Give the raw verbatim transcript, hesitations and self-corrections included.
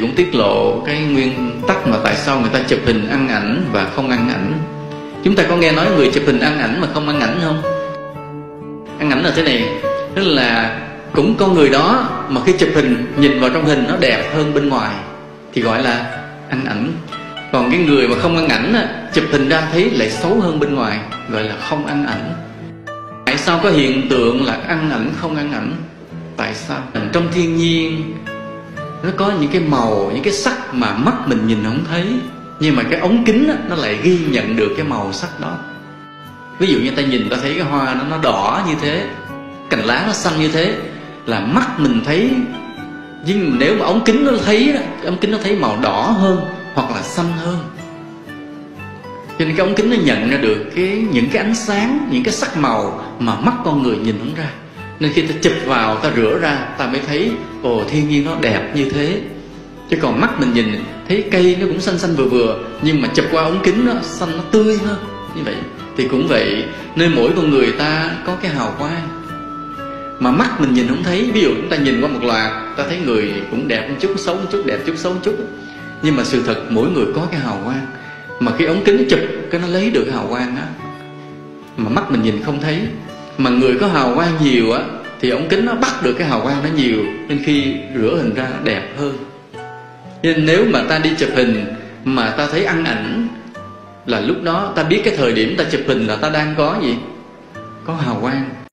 cũng tiết lộ cái nguyên tắc mà tại sao người ta chụp hình ăn ảnh và không ăn ảnh. Chúng ta có nghe nói người chụp hình ăn ảnh mà không ăn ảnh không? Ăn ảnh là thế này, tức là cũng có người đó mà khi chụp hình nhìn vào trong hình nó đẹp hơn bên ngoài thì gọi là ăn ảnh. Còn cái người mà không ăn ảnh chụp hình ra thấy lại xấu hơn bên ngoài gọi là không ăn ảnh. Tại sao có hiện tượng là ăn ảnh không ăn ảnh? Tại sao trong thiên nhiên nó có những cái màu, những cái sắc mà mắt mình nhìn không thấy, nhưng mà cái ống kính đó, nó lại ghi nhận được cái màu sắc đó. Ví dụ như ta nhìn ta thấy cái hoa nó, nó đỏ như thế, cành lá nó xanh như thế là mắt mình thấy, nhưng nếu mà ống kính nó thấy, ống kính nó thấy màu đỏ hơn hoặc là xanh hơn. Cho nên cái ống kính nó nhận ra được cái, những cái ánh sáng, những cái sắc màu mà mắt con người nhìn không ra. Nên khi ta chụp vào, ta rửa ra, ta mới thấy ồ, thiên nhiên nó đẹp như thế. Chứ còn mắt mình nhìn thấy cây nó cũng xanh xanh vừa vừa, nhưng mà chụp qua ống kính nó xanh nó tươi hơn. Như vậy thì cũng vậy, nơi mỗi con người ta có cái hào quang mà mắt mình nhìn không thấy. Ví dụ chúng ta nhìn qua một loạt, ta thấy người cũng đẹp một chút, xấu một chút, đẹp một chút, xấu một chút, nhưng mà sự thật mỗi người có cái hào quang. Mà khi ống kính chụp cái nó lấy được cái hào quang đó mà mắt mình nhìn không thấy. Mà người có hào quang nhiều á thì ống kính nó bắt được cái hào quang nó nhiều, nên khi rửa hình ra nó đẹp hơn. Nên nếu mà ta đi chụp hình mà ta thấy ăn ảnh là lúc đó ta biết cái thời điểm ta chụp hình là ta đang có gì? Có hào quang.